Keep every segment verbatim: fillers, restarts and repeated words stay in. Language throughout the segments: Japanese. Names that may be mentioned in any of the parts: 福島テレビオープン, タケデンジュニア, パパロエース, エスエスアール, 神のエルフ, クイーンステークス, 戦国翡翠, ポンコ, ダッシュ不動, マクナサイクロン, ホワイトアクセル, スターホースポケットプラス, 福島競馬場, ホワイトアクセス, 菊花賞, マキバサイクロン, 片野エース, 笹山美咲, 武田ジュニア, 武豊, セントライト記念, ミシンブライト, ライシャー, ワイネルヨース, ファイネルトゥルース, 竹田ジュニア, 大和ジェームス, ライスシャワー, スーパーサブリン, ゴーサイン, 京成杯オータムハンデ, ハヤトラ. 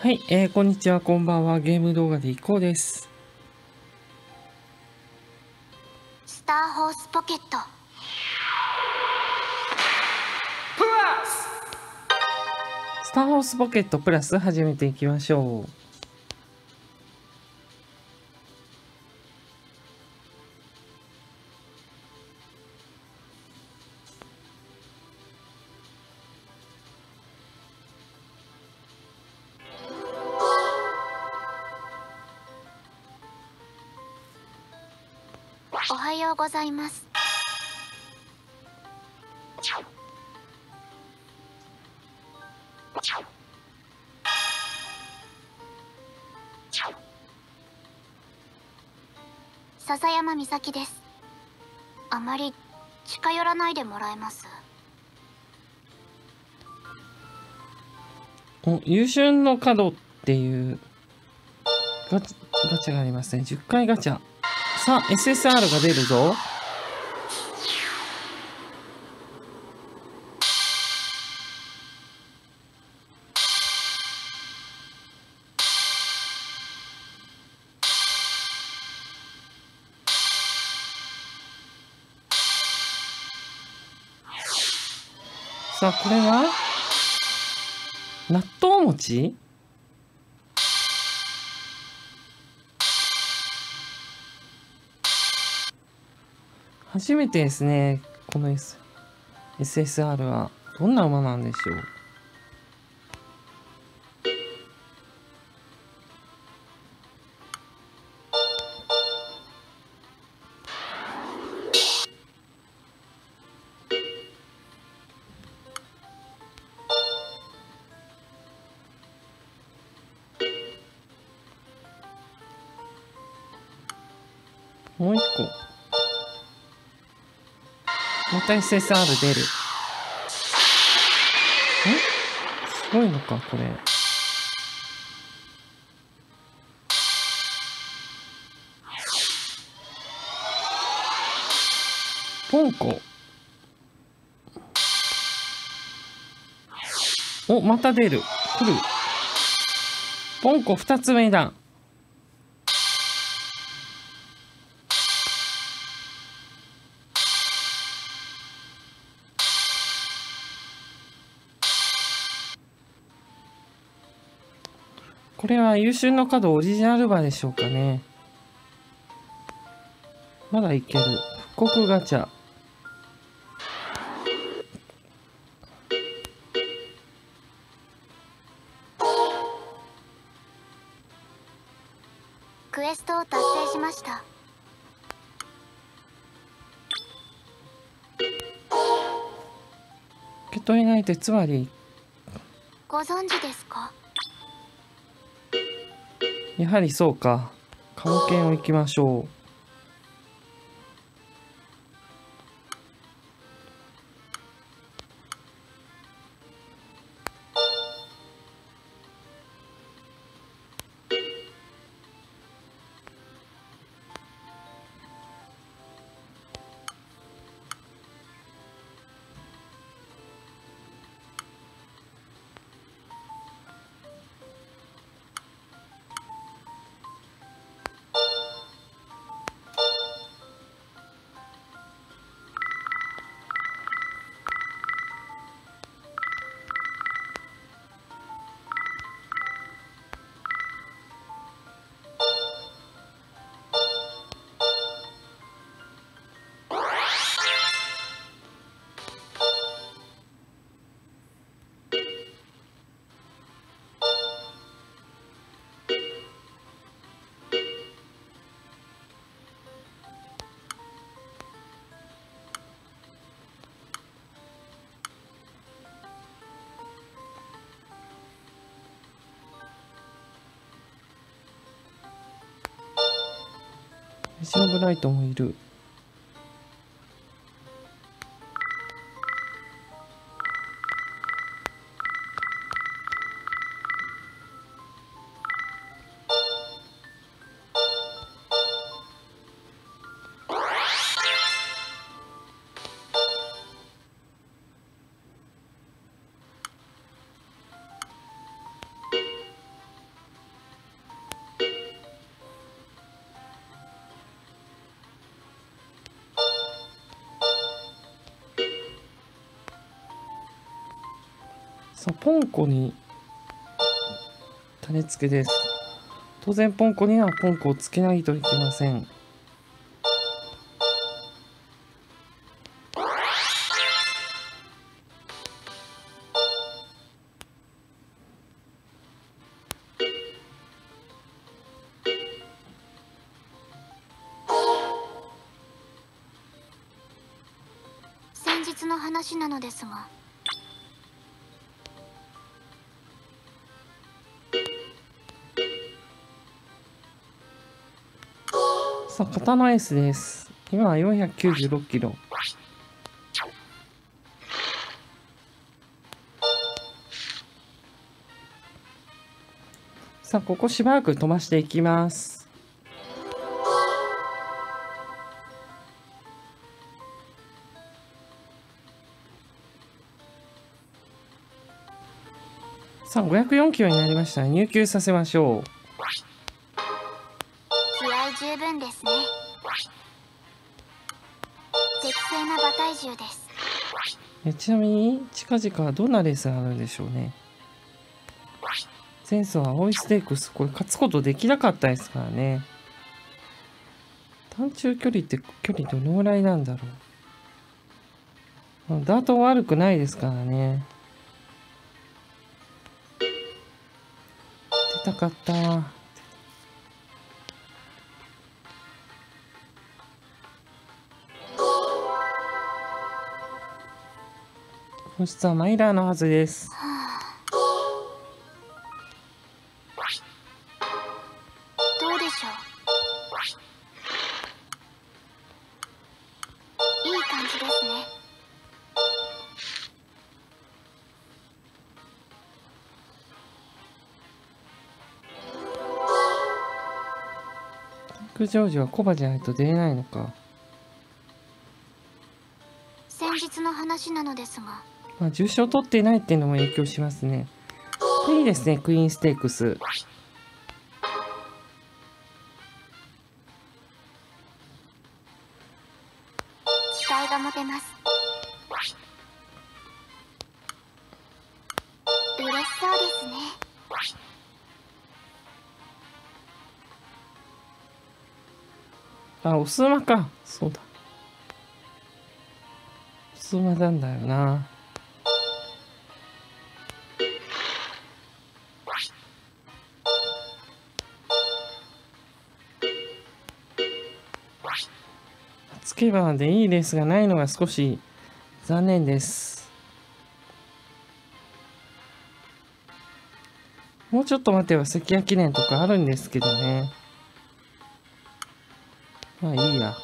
はい、えー、こんにちは、こんばんは。ゲーム動画でいこうです。スターホースポケット。プラス。スターホースポケットプラス始めていきましょう。おはようございます。笹山美咲です。あまり近寄らないでもらえます。お、優秀の角っていうガチガチャがありますね。じゅっかいガチャ。さあ エスエスアール が出るぞ。さあこれは納豆餅？初めてですね、この S、エスエスアール はどんな馬なんでしょう。もう一個。また エスエスアール 出る。え？すごいのか、これ。ポンコ。お、また出る。来る。ポンコふたつめだ。これは優秀の角オリジナル馬でしょうかね。まだいける。復刻ガチャ。クエストを達成しました。受け取れない手つまり。ご存知ですか？やはりそうか。カモケンを行きましょう。ミシンブライトもいる。さあ、ポンコに種付けです。当然ポンコにはポンコをつけないといけません。先日の話なのですが。さあ、刀エースです。今はよんひゃくきゅうじゅうろくキロ。さあ、ここしばらく飛ばしていきます。さあ、ごひゃくよんキロになりました。入球させましょう。気合い十分ですね。適正な馬体重です。え、ちなみに近々どんなレースがあるんでしょうね。前走は青いステークス、これ勝つことできなかったですからね。短中距離って距離どのぐらいなんだろう。ダート悪くないですからね。出たかった。本質はマイラーのはずです。どうでしょう。いい感じですね。ジョージはコバじゃないと出れないのか。先日の話なのですが、まあ重賞取っていないっていうのも影響しますね。いいですね、クイーンステークス。期待が持てます。嬉しそうですね。あ、おすまか。そうだ。おすまなんだよな。つけばでいいレースがないのが少し残念です。もうちょっと待てば関谷記念とかあるんですけどね。まあいいや。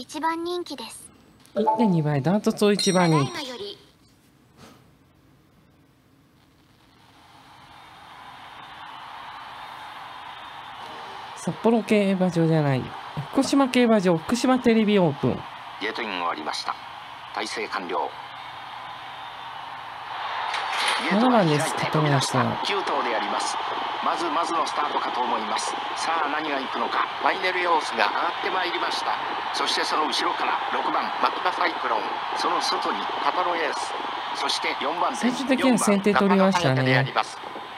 一番人気です。いってんにばい、ダントツを一番人気。札幌競馬場じゃない福島競馬場、福島テレビオープン。ゲートイン終わりました。体制完了。ななばんです。止めました。きゅうとうであります。まずまずのスタートかと思います。さあ何がいくのか。ワイネルヨースが上がってまいりました。そしてその後ろからろくばんマクナサイクロン、その外にパパロエース、そしてよんばん最終的に先手取りましたね。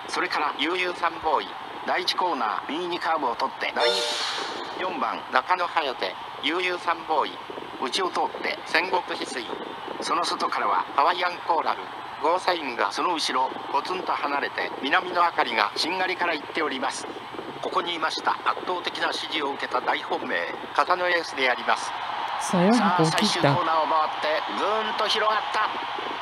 それから悠々サンボーイ。だいいちコーナー右にカーブを取ってだいよんばん中野颯、悠々サンボーイ内を通って戦国翡翠、その外からはハワイアンコーラル、ゴーサインがその後ろポツンと離れて南の明かりがしんがりから行っております。ここにいました。圧倒的な支持を受けた大本命片野エースであります。さあ最終コーナーを回ってぐーんと広がった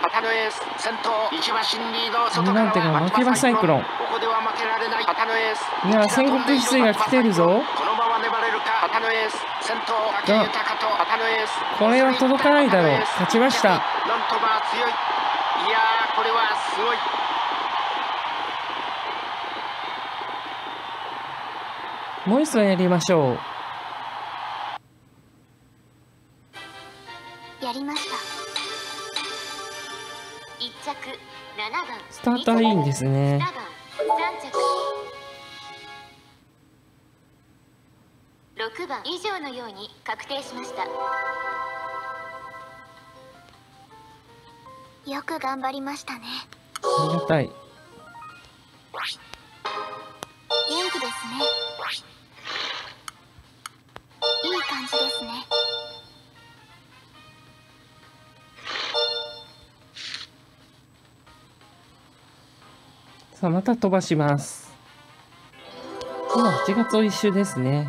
片野エース先頭、一馬身リード、外からはマキバサイクロン。ここでは負けられない片野エース。いや、戦国翡翠が来てるぞ。このまま粘れるか。片野エース先頭、武豊と片野エース。これは届かないだろう。勝ちました。なんとまあ強い。いやー、これはすごい。もう一度やりましょう。やりました。スターターいいんですね。ろくばん以上のように確定しました。よく頑張りましたね。ありがたい。元気ですね。いい感じですね。さあまた飛ばします。今はちがつを一周ですね。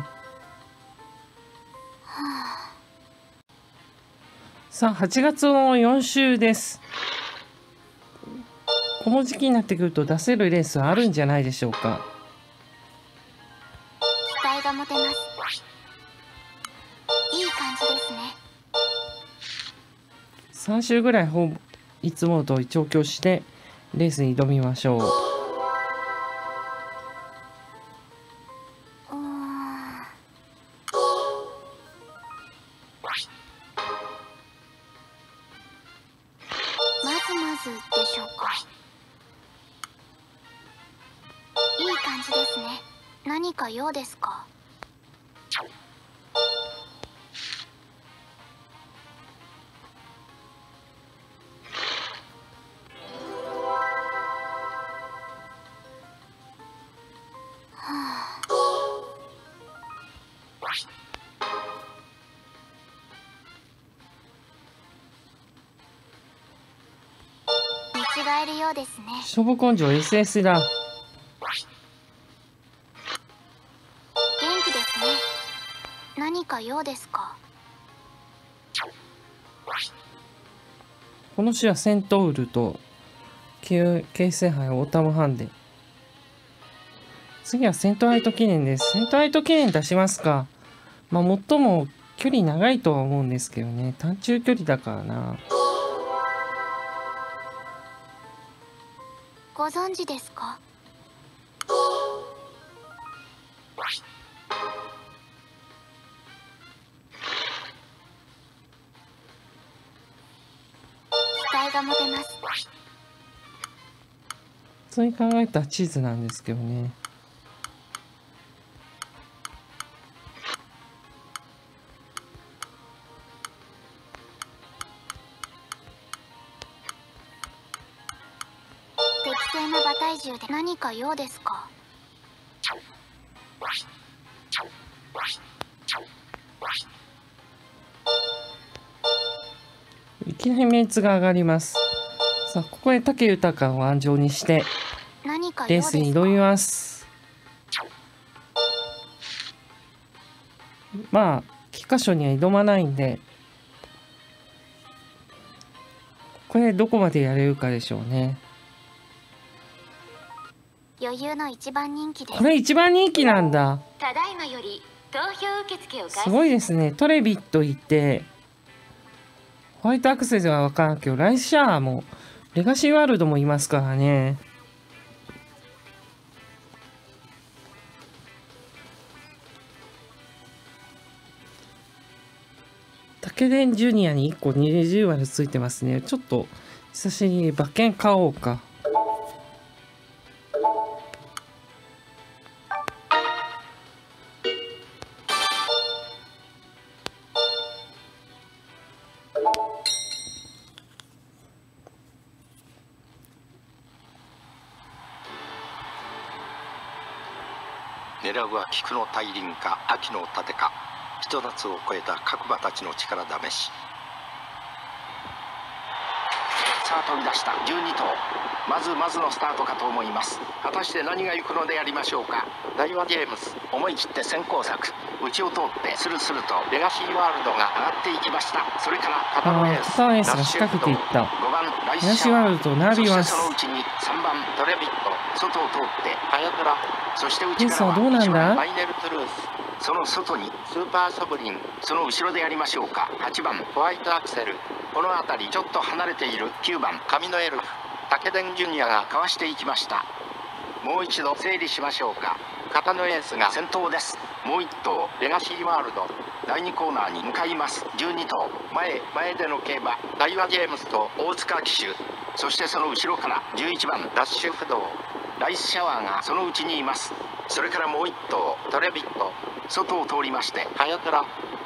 さあはちがつのよんしゅうです。この時期になってくると出せるレースはあるんじゃないでしょうか。期待が持てます。いい感じですね。さんしゅうぐらいほいつもの通り調教してレースに挑みましょう。ですか。見違えるようですね。勝負根性 エスエス だ。ようですか。この週はセントウルと京成杯オータムハンデ。次はセントライト記念です。セントライト記念出しますか。まあ最も距離長いとは思うんですけどね。短中距離だからな。ご存知ですか。普通に考えた地図なんですけどね。適正な馬体重で何か用ですか。いきなりメンツが上がります。さあここで武豊を安城にしてレースに挑みます。まあ菊花賞には挑まないんでこれどこまでやれるかでしょうね。余裕の一番人気です。これ一番人気なんだ。ただいまより投票受付を開始。すごいですね。トレビットいてホワイトアクセスは分からんけどライシャーもレガシーワールドもいますからね。タケデンジュニアにいっこにじゅうわるついてますね。ちょっと久しぶりに馬券買おうか。狙うは菊の大輪か秋の盾か、一夏を超えた各馬たちの力試し。さあ飛び出したじゅうにとう、まずまずのスタートかと思います。果たして何が行くのでありましょうか。大和ジェームス思い切って先行策、内を通ってスルスルとレガシーワールドが上がっていきました。それから片野エース、片野エースが仕掛けていった。ごばんレガシーワールドと並びます。そしてそのうちにさんばんトレビット、外を通って早倉、そして内からははちばんマイネルトゥルース、その外にスーパーサブリン、その後ろでやりましょうか。はちばんホワイトアクセル、この辺りちょっと離れている。きゅうばん神のエルフ、武田ジュニアがかわしていきました。もう一度整理しましょうか。片野エースが先頭です。もういっとうレガシーワールド、だいにコーナーに向かいます。じゅうにとう前前での競馬、大和ジェームスと大塚騎手、そしてその後ろからじゅういちばんダッシュ不動、ライスシャワーがそのうちにいます。それからもういっ頭トレビット、外を通りましてハヤトラ、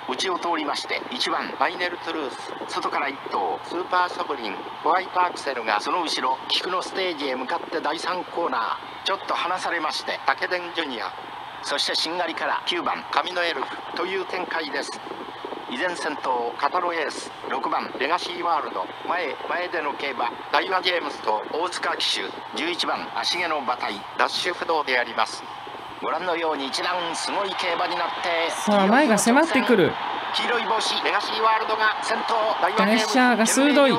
内を通りましていちばんファイネルトゥルース、外からいっ頭スーパーサブリン、ホワイトアクセルがその後ろ、菊のステージへ向かってだいさんコーナーちょっと離されまして竹田ジュニア、そしてしんがりからきゅうばん神のエルフという展開です。依然先頭カタロエース、ろくばんレガシーワールド、前前での競馬大和ジェームスと大塚騎手、じゅういちばん足毛の馬体ダッシュ不動であります。ご覧のように一段すごい競馬になって、さあ前が迫ってくる。黄色い帽子レガシーワールドが先頭、プレッシャーが鋭い。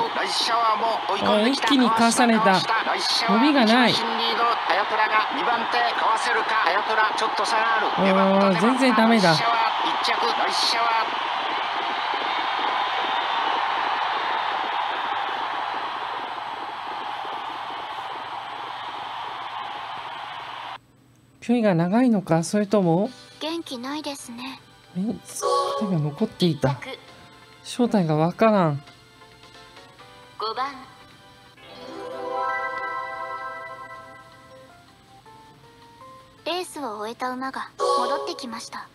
一気にかわされた、伸びがない。全然ダメだ。距離が長いのか、それとも元気ないですね。手が残っていた。正体がわからん。ごばんレースを終えた馬が戻ってきました。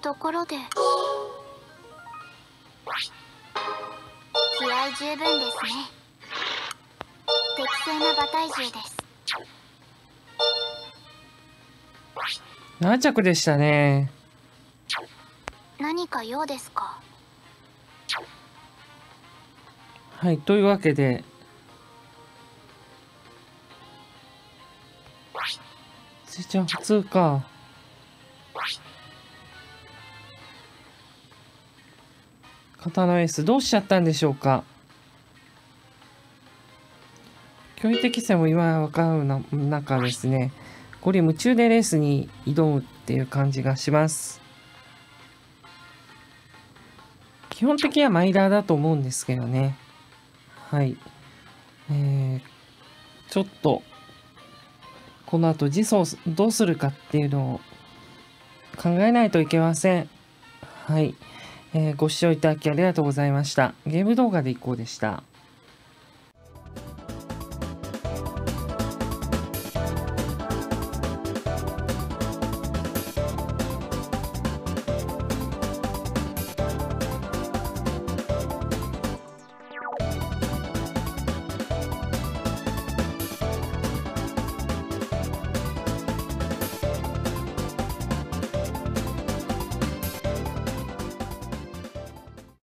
ところで気合十分ですね。適正な馬体重です。何着でしたね。何か用ですか。はい、というわけでついちゃん普通か。刀エースどうしちゃったんでしょうか。距離適性も今分かるな中ですね、これ夢中でレースに挑むっていう感じがします。基本的にはマイラーだと思うんですけどね。はい、えー、ちょっとこの後次走どうするかっていうのを考えないといけません。はい、えー、ご視聴いただきありがとうございました。ゲーム動画でいこうでした。